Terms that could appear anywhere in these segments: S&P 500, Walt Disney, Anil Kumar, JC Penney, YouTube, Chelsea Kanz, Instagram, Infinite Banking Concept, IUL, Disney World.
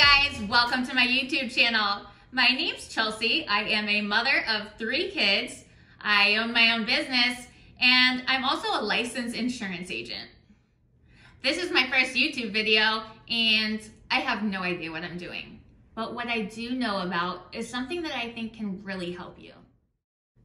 Hey guys, welcome to my YouTube channel. My name's Chelsea. I am a mother of 3 kids. I own my own business and I'm also a licensed insurance agent. This is my first YouTube video and I have no idea what I'm doing. But what I do know about is something that I think can really help you.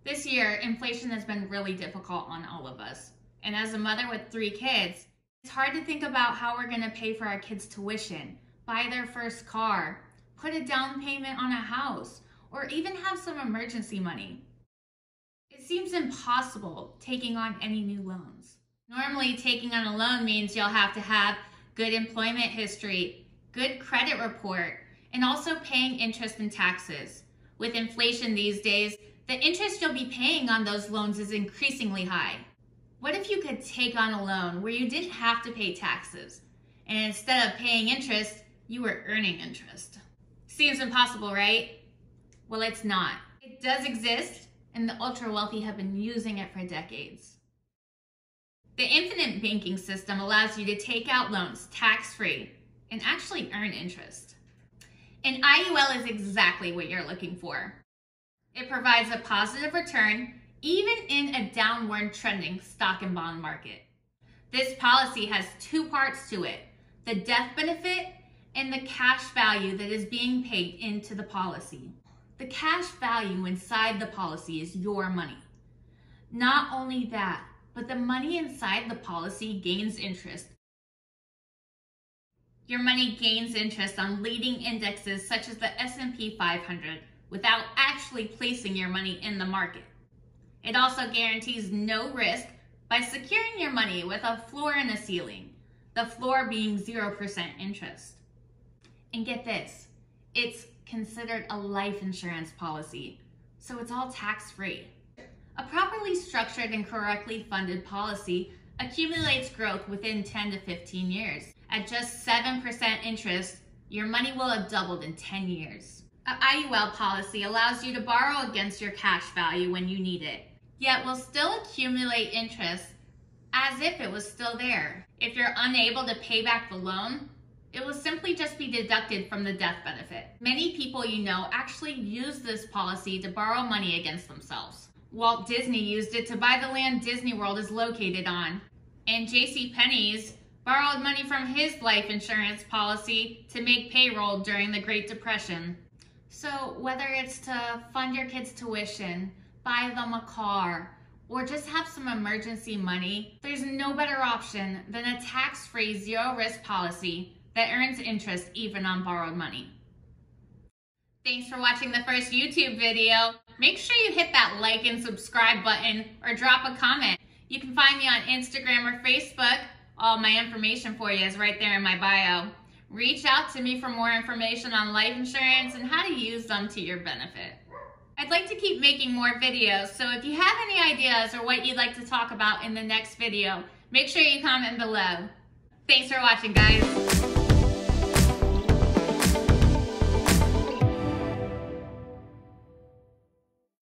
This year, inflation has been really difficult on all of us. And as a mother with 3 kids, it's hard to think about how we're gonna pay for our kids' tuition, buy their first car, put a down payment on a house, or even have some emergency money. It seems impossible taking on any new loans. Normally, taking on a loan means you'll have to have good employment history, good credit report, and also paying interest and taxes. With inflation these days, the interest you'll be paying on those loans is increasingly high. What if you could take on a loan where you didn't have to pay taxes, and instead of paying interest, you were earning interest? Seems impossible, right? Well, it's not. It does exist, and the ultra wealthy have been using it for decades. The infinite banking system allows you to take out loans tax-free and actually earn interest. And IUL is exactly what you're looking for. It provides a positive return even in a downward trending stock and bond market. This policy has 2 parts to it: the death benefit and the cash value that is being paid into the policy. The cash value inside the policy is your money. Not only that, but the money inside the policy gains interest. Your money gains interest on leading indexes such as the S&P 500 without actually placing your money in the market. It also guarantees no risk by securing your money with a floor and a ceiling, the floor being 0% interest. And get this, it's considered a life insurance policy, so it's all tax-free. A properly structured and correctly funded policy accumulates growth within 10 to 15 years. At just 7% interest, your money will have doubled in 10 years. An IUL policy allows you to borrow against your cash value when you need it, yet will still accumulate interest as if it was still there. If you're unable to pay back the loan, it will simply just be deducted from the death benefit. Many people you know actually use this policy to borrow money against themselves. Walt Disney used it to buy the land Disney World is located on, and JC Penney's borrowed money from his life insurance policy to make payroll during the Great Depression. So whether it's to fund your kids' tuition, buy them a car, or just have some emergency money, there's no better option than a tax-free, zero-risk policy that earns interest even on borrowed money. Thanks for watching the first YouTube video. Make sure you hit that like and subscribe button or drop a comment. You can find me on Instagram or Facebook. All my information for you is right there in my bio. Reach out to me for more information on life insurance and how to use them to your benefit. I'd like to keep making more videos, so if you have any ideas or what you'd like to talk about in the next video, make sure you comment below. Thanks for watching, guys.